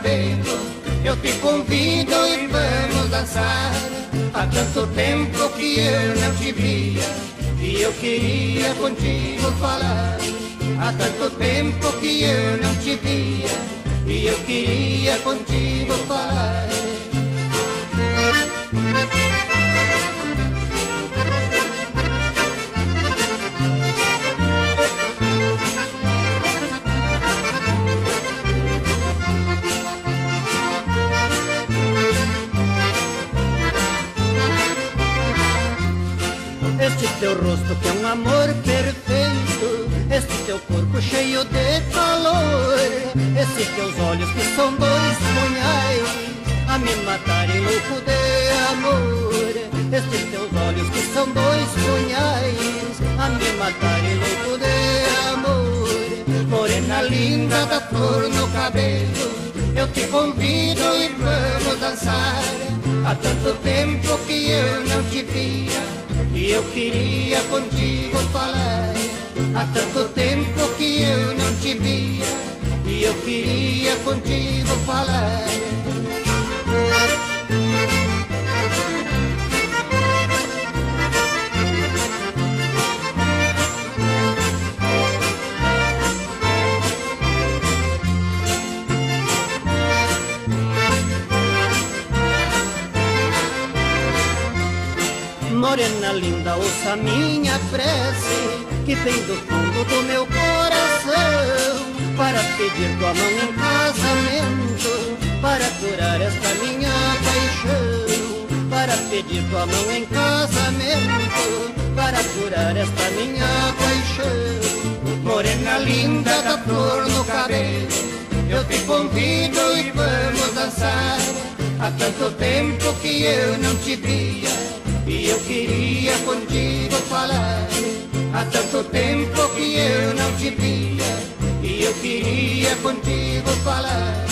cabelos, eu te convido e vamos dançar. Há tanto tempo que eu não te via, e eu queria contigo falar. Há tanto tempo que eu não te via, e eu queria contigo falar. Este teu rosto que é um amor perfeito, este teu corpo cheio de calor, esses teus olhos que são dois punhais a me matarem louco de amor. Estes teus olhos que são dois punhais a me matarem louco de amor. Morena linda da flor no cabelo, eu te convido e vamos dançar. Há tanto tempo que eu não te via, e eu queria contigo falar. Há tanto tempo que eu não te via, e eu queria contigo falar. Morena linda, ouça minha prece, que vem do fundo do meu coração, para pedir tua mão em casamento, para curar esta minha paixão. Para pedir tua mão em casamento, para curar esta minha paixão. Morena linda da flor no cabelo, eu te convido e vamos dançar. Há tanto tempo que eu não te via, e eu queria contigo falar. Há tanto tempo que eu não te via, e eu queria contigo falar.